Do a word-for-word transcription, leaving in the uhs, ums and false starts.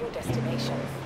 your destination.